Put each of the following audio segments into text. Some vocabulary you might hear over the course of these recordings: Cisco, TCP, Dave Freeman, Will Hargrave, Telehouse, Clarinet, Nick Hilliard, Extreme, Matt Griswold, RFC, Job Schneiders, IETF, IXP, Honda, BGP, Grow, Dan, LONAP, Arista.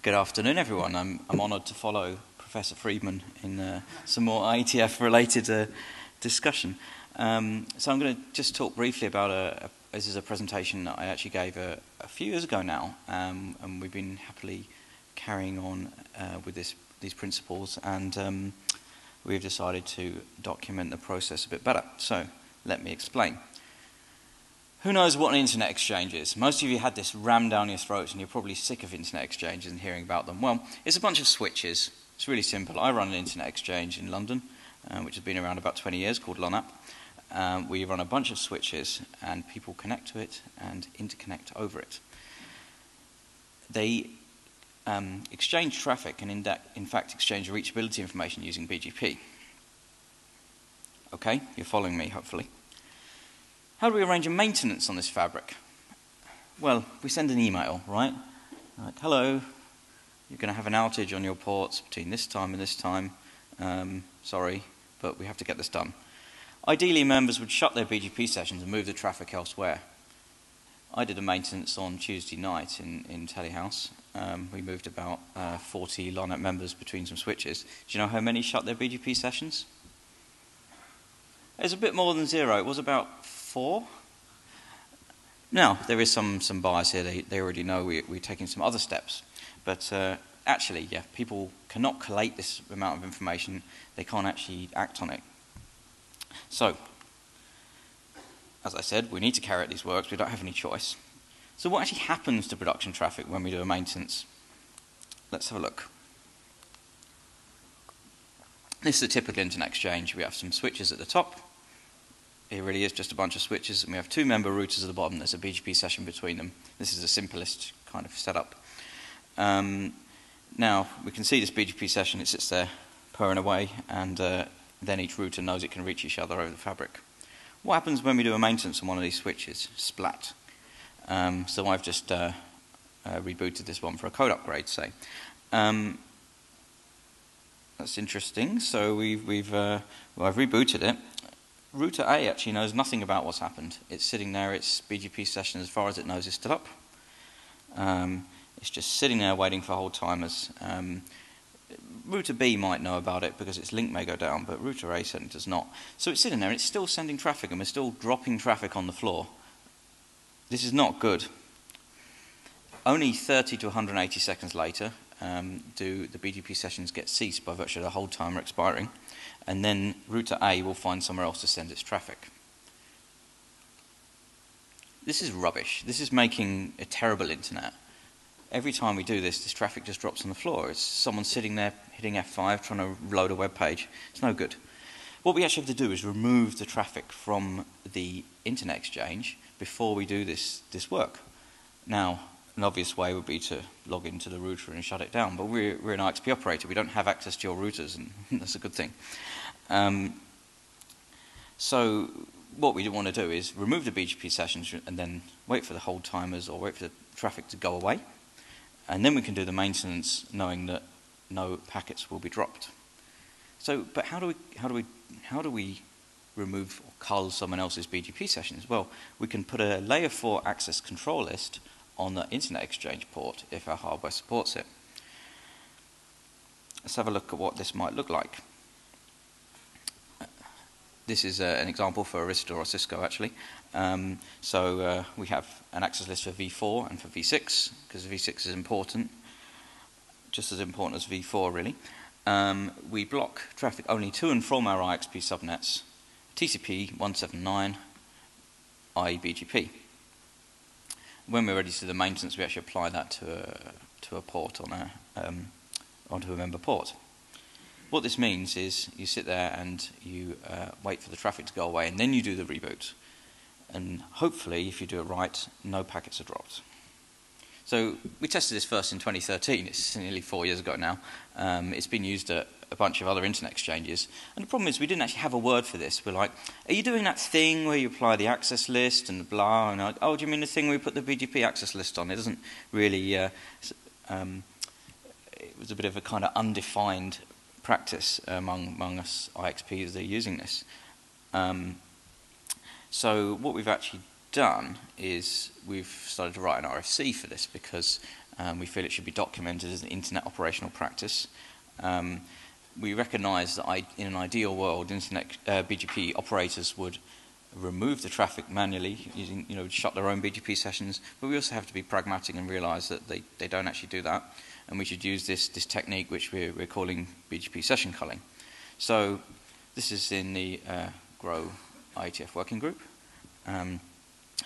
Good afternoon, everyone. I'm honoured to follow Professor Freeman in some more IETF-related discussion. So I'm going to just talk briefly about this is a presentation that I actually gave a few years ago now, and we've been happily carrying on with these principles, and we've decided to document the process a bit better. So let me explain. Who knows what an internet exchange is? Most of you had this rammed down your throats and you're probably sick of internet exchanges and hearing about them. Well, it's a bunch of switches. It's really simple. I run an internet exchange in London, which has been around about 20 years, called LONAP. We run a bunch of switches and people connect to it and interconnect over it. They exchange traffic and in fact exchange reachability information using BGP. Okay, you're following me, hopefully. How do we arrange a maintenance on this fabric? Well, we send an email, right? Like, hello, you're going to have an outage on your ports between this time and this time. Sorry, but we have to get this done. Ideally, members would shut their BGP sessions and move the traffic elsewhere. I did a maintenance on Tuesday night in Telehouse. We moved about 40 LONAP members between some switches. Do you know how many shut their BGP sessions? It was a bit more than zero. It was about 4. Now, there is some bias here. They already know we're taking some other steps. But actually, yeah, people cannot collate this amount of information. They can't actually act on it. So, as I said, we need to carry out these works. We don't have any choice. So what actually happens to production traffic when we do a maintenance? Let's have a look. This is a typical internet exchange. We have some switches at the top. It really is just a bunch of switches, and we have two member routers at the bottom. There's a BGP session between them. This is the simplest kind of setup. Now, we can see this BGP session. It sits there purring away, and then each router knows it can reach each other over the fabric. What happens when we do a maintenance on one of these switches? Splat. So I've just rebooted this one for a code upgrade, say. That's interesting. So well, I've rebooted it. Router A actually knows nothing about what's happened. It's sitting there, its BGP session, as far as it knows, is still up. It's just sitting there waiting for hold timers. Router B might know about it because its link may go down, but router A certainly does not. So it's sitting there and it's still sending traffic, and we're still dropping traffic on the floor. This is not good. Only 30 to 180 seconds later do the BGP sessions get ceased by virtue of the hold timer expiring, and then router A will find somewhere else to send its traffic. This is rubbish. This is making a terrible internet. Every time we do this, this traffic just drops on the floor. It's someone sitting there hitting F5 trying to load a web page. It's no good. What we actually have to do is remove the traffic from the internet exchange before we do this work. Now, an obvious way would be to log into the router and shut it down, but we're an IXP operator. We don't have access to your routers, and that's a good thing. So what we want to do is remove the BGP sessions and then wait for the hold timers or wait for the traffic to go away, and then we can do the maintenance knowing that no packets will be dropped. So, but how do we remove or cull someone else's BGP sessions? Well, we can put a layer 4 access control list on the internet exchange port if our hardware supports it. Let's have a look at what this might look like. This is an example for Arista or Cisco, actually. So we have an access list for V4 and for V6, because V6 is important, just as important as V4, really. We block traffic only to and from our IXP subnets, TCP 179, i.e. BGP. When we're ready to do the maintenance, we actually apply that to a port on onto a member port. What this means is you sit there and you wait for the traffic to go away, and then you do the reboot. And hopefully, if you do it right, no packets are dropped. So we tested this first in 2013. It's nearly 4 years ago now. It's been used at a bunch of other internet exchanges. And the problem is we didn't actually have a word for this. We're like, are you doing that thing where you apply the access list and blah? And like, oh, do you mean the thing where we put the BGP access list on? It doesn't really, it was a bit of a kind of undefined practice among us IXP as they're using this. So what we've actually done is we've started to write an RFC for this, because We feel it should be documented as an internet operational practice. We recognise that in an ideal world, internet BGP operators would remove the traffic manually, using, shut their own BGP sessions, but we also have to be pragmatic and realise that they don't actually do that, and we should use this technique which we're calling BGP session culling. So this is in the Grow IETF working group.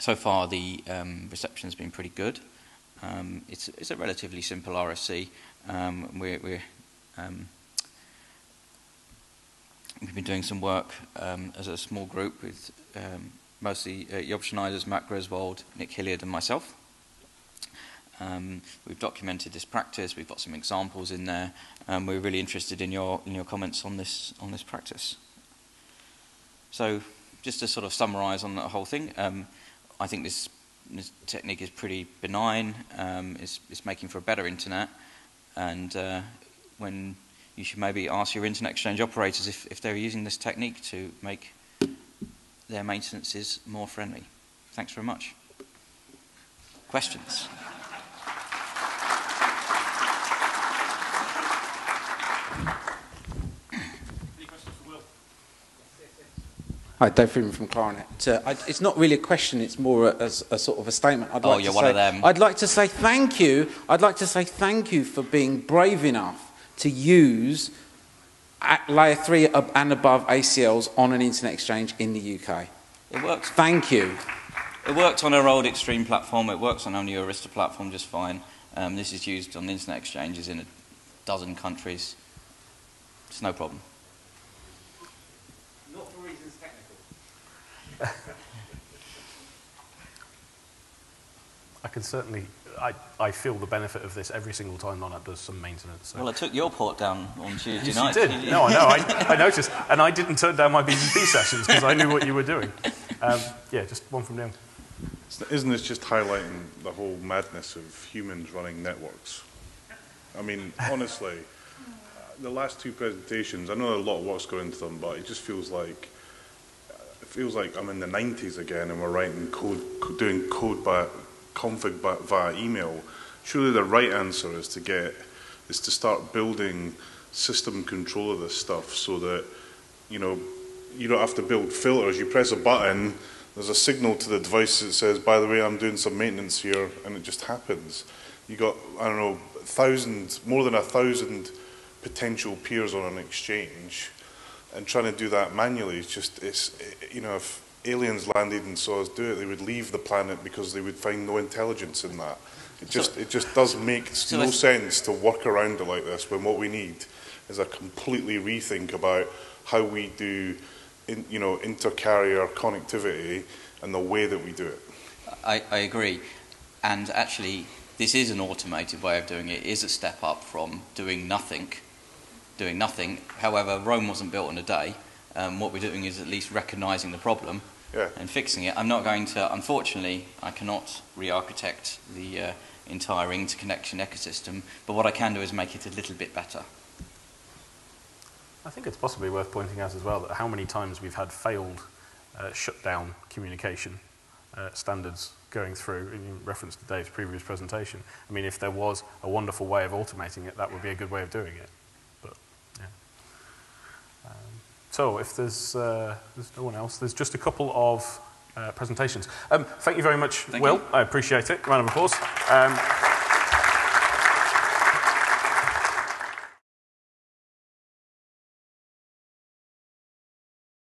So far the reception has been pretty good. It's a relatively simple RFC. We've been doing some work as a small group with mostly Job Schneiders, Matt Griswold, Nick Hilliard and myself. We've documented this practice, we've got some examples in there, and we're really interested in your comments on this practice. So just to sort of summarise on the whole thing, I think this technique is pretty benign, it's making for a better internet, and when you should maybe ask your internet exchange operators if they're using this technique to make their maintenances more friendly. Thanks very much. Questions? Any questions for Will? Hi, Dave Freeman from Clarinet. It's not really a question, it's more a sort of a statement. I'd like to say thank you. I'd like to say thank you for being brave enough to use at layer 3 and above ACLs on an internet exchange in the UK. It works. Thank you. It worked on our old Extreme platform. It works on our new Arista platform just fine. This is used on internet exchanges in a dozen countries. It's no problem. Not for reasons technical. I can certainly... I feel the benefit of this every single time LONAP does some maintenance. So. Well, I took your port down on Tuesday night. You did. No, I know. I noticed. And I didn't turn down my BGP sessions because I knew what you were doing. Yeah, just one from Dan. Isn't this just highlighting the whole madness of humans running networks? I mean, honestly, the last two presentations, I know a lot of what's going into them, but it just feels like I'm in the 90s again and we're writing code, doing code by... config via email. Surely the right answer is to start building system control of this stuff so that you don't have to build filters. You press a button, there's a signal to the device that says, by the way, I'm doing some maintenance here, and it just happens. You got, I don't know, more than 1,000 potential peers on an exchange, and trying to do that manually is just, if aliens landed and saw us do it, they would leave the planet because they would find no intelligence in that. It just does make no sense to work around it like this, when what we need is a completely rethink about how we do, inter-carrier connectivity and the way that we do it. I agree. And actually, this is an automated way of doing it. It is a step up from doing nothing. However, Rome wasn't built in a day. What we're doing is at least recognising the problem and fixing it. I'm not going to, unfortunately, I cannot re-architect the entire interconnection ecosystem, but what I can do is make it a little bit better. I think it's possibly worth pointing out as well that how many times we've had failed shutdown communication standards going through, in reference to Dave's previous presentation. I mean, if there was a wonderful way of automating it, that would be a good way of doing it. So if there's no one else, there's just a couple of presentations. Thank you very much, Will. I appreciate it. Round of applause.